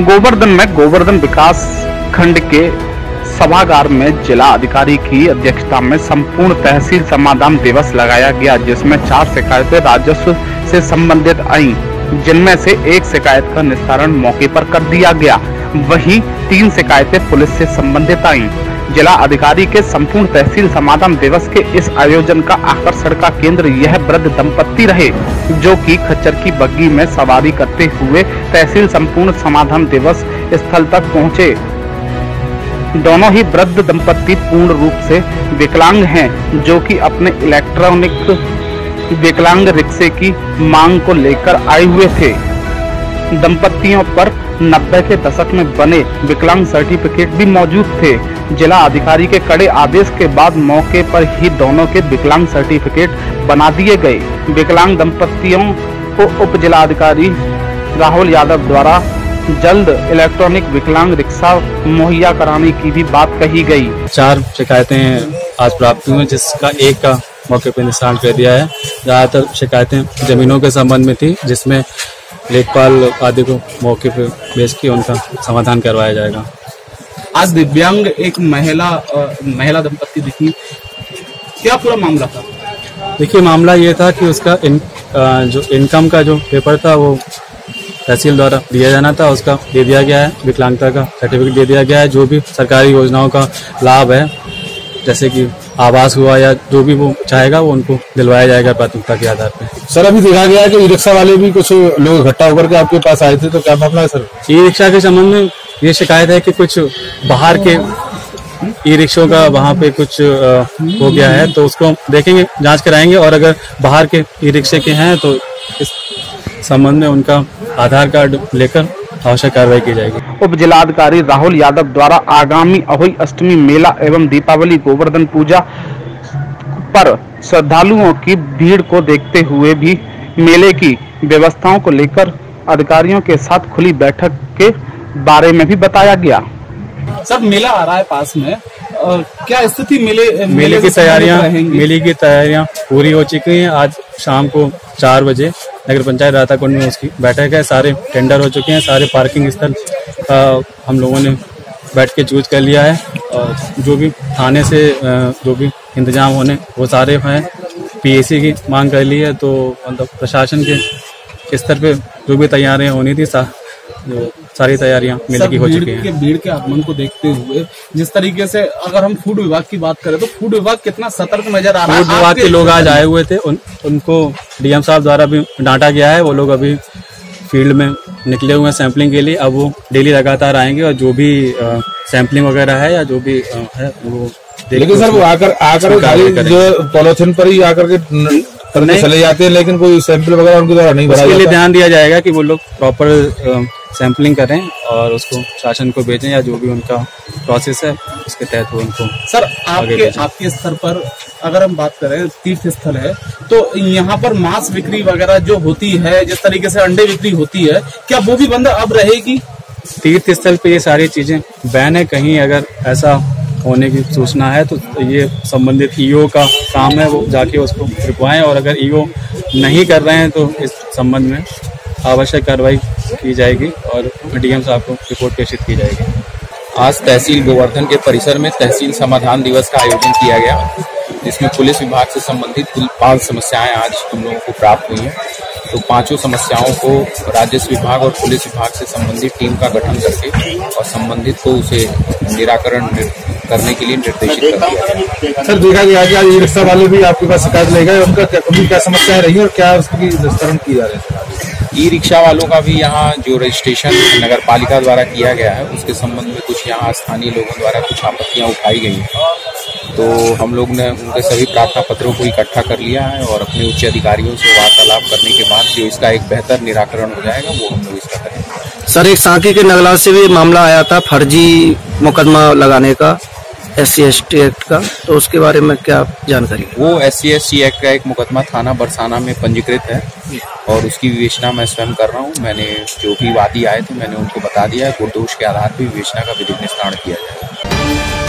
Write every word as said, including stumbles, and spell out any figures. गोवर्धन में गोवर्धन विकास खंड के सभागार में जिला अधिकारी की अध्यक्षता में संपूर्ण तहसील समाधान दिवस लगाया गया, जिसमें चार शिकायतें राजस्व से संबंधित आई, जिनमें से एक शिकायत का निस्तारण मौके पर कर दिया गया, वहीं तीन शिकायतें पुलिस से संबंधित आई। जिला अधिकारी के संपूर्ण तहसील समाधान दिवस के इस आयोजन का आकर्षण का केंद्र यह वृद्ध दंपत्ति रहे, जो कि खच्चर की बग्घी में सवारी करते हुए तहसील संपूर्ण समाधान दिवस स्थल तक पहुँचे। दोनों ही वृद्ध दंपत्ति पूर्ण रूप से विकलांग हैं, जो कि अपने इलेक्ट्रॉनिक विकलांग रिक्शे की मांग को लेकर आए हुए थे। दंपत्तियों पर नब्बे के दशक में बने विकलांग सर्टिफिकेट भी मौजूद थे। जिला अधिकारी के कड़े आदेश के बाद मौके पर ही दोनों के विकलांग सर्टिफिकेट बना दिए गए। विकलांग दंपत्तियों को उप जिलाधिकारी राहुल यादव द्वारा जल्द इलेक्ट्रॉनिक विकलांग रिक्शा मुहैया कराने की भी बात कही गई। चार शिकायतें आज प्राप्त हुई, जिसका एक का मौके पर निस्तारण कर दिया है। ज्यादातर शिकायतें जमीनों के संबंध में थी, जिसमें लेखपाल आदि को मौके पर भेज के उनका समाधान करवाया जाएगा। आज दिव्यांग एक महिला महिला दंपत्ति दिखी, क्या पूरा मामला था? देखिए, मामला ये था कि उसका इन, आ, जो इनकम का जो पेपर था वो तहसील द्वारा दिया जाना था, उसका दे दिया गया है। विकलांगता का सर्टिफिकेट दे दिया गया है। जो भी सरकारी योजनाओं का लाभ है, जैसे कि आवास हुआ या जो भी वो चाहेगा वो उनको दिलवाया जाएगा प्राथमिकता के आधार पर। सर, अभी देखा गया है कि ई रिक्शा वाले भी कुछ लोग इकट्ठा होकर के आपके पास आए थे, तो क्या मामला है सर? ई रिक्शा के संबंध में ये शिकायत है कि कुछ बाहर के ई रिक्शों का वहाँ पे कुछ हो गया है, तो उसको देखेंगे, जाँच कराएंगे, और अगर बाहर के ई रिक्शे के हैं तो इस संबंध में उनका आधार कार्ड लेकर आवश्यक कार्रवाई की जाएगी। उप जिलाधिकारी राहुल यादव द्वारा आगामी अहोई अष्टमी मेला एवं दीपावली गोवर्धन पूजा पर श्रद्धालुओं की भीड़ को देखते हुए भी मेले की व्यवस्थाओं को लेकर अधिकारियों के साथ खुली बैठक के बारे में भी बताया गया। सर, मेला आ रहा है पास में, और क्या स्थिति मेले मेले, मेले की तैयारियां मेले की तैयारियां पूरी हो चुकी हैं। आज शाम को चार बजे नगर पंचायत राया कुंड में उसकी बैठक है। सारे टेंडर हो चुके हैं, सारे पार्किंग स्थल हम लोगों ने बैठ के चूज कर लिया है, और जो भी थाने से जो भी इंतजाम होने वो सारे हैं। पीएसी की मांग कर ली है, तो मतलब प्रशासन के स्तर पे जो भी तैयारियाँ होनी थी सा, जो सारी तैयारियां मेले की हो चुकी हैं। भीड़ के आगमन को देखते हुए जिस तरीके से अगर हम फूड विभाग की बात करें तो फूड विभाग कितना सतर्क नजर आ रहा है। फूड विभाग के लोग आज आए हुए थे, उन, उनको डीएम साहब द्वारा भी डांटा गया है। वो लोग अभी फील्ड में निकले हुए हैं सैंपलिंग के लिए। अब वो डेली लगातार आएंगे और जो भी आ, सैंपलिंग वगैरह है या जो भी आ, है वो। लेकिन सर, वो आकर आकर जो पॉलिथिन पर ही आकर के करने चले जाते हैं, लेकिन कोई सैंपल वगैरह उनके द्वारा नहीं भरा जाता। इसके लिए ध्यान दिया जाएगा कि वो लोग प्रॉपर सैंपलिंग करें और उसको शासन को भेजें, या जो भी उनका प्रोसेस है उसके तहत वो उनको। सर, आपके आपके स्तर पर अगर हम बात करें, तीर्थ स्थल है तो यहाँ पर मांस बिक्री वगैरह जो होती है, जिस तरीके से अंडे बिक्री होती है, क्या वो भी बंद अब रहेगी? तीर्थ स्थल पे ये सारी चीजें बैन है। कहीं अगर ऐसा होने की सूचना है तो ये संबंधित ईओ का काम है, वो जाके उसको रिकवाएं, और अगर ईओ नहीं कर रहे हैं तो इस संबंध में आवश्यक कार्रवाई की जाएगी और डीएम साहब को रिपोर्ट प्रेषित की जाएगी। आज तहसील गोवर्धन के परिसर में तहसील समाधान दिवस का आयोजन किया गया, जिसमें पुलिस विभाग से संबंधित कुल पाँच समस्याएं आज हम लोगों को प्राप्त हुई हैं। तो पांचों समस्याओं को राजस्व विभाग और पुलिस विभाग से संबंधित टीम का गठन करके और संबंधित को उसे निराकरण करने के लिए निर्देशित कर दिया है। सर, देखा गया कि ई रिक्शा वाले भी आपके पास शिकायत ले गए, उनका क्या समस्याएं रही और क्या उसकी निस्तारण की जा रही है? ई रिक्शा वालों का भी यहाँ जो रजिस्ट्रेशन नगर पालिका द्वारा किया गया है, उसके संबंध में कुछ यहाँ स्थानीय लोगों द्वारा कुछ आपत्तियाँ उठाई गई हैं, तो हम लोग ने उनके सभी प्रार्थना पत्रों को इकट्ठा कर लिया है और अपने उच्च अधिकारियों से वार्तालाप करने के बाद जो इसका एक बेहतर निराकरण हो जाएगा वो हम लोग इसका करेंगे। सर, एक सांके के नगला से भी मामला आया था फर्जी मुकदमा लगाने का, S C S T act का, तो उसके बारे में क्या जानकारी? वो S C S T act का एक मुकदमा थाना बरसाना में पंजीकृत है और उसकी विवेचना मैं स्वयं कर रहा हूँ। मैंने जो भी वादी आए थे मैंने उनको बता दिया है। गुरदोष के आधार पर विवेचना का विधिक निस्तारण किया जाएगा।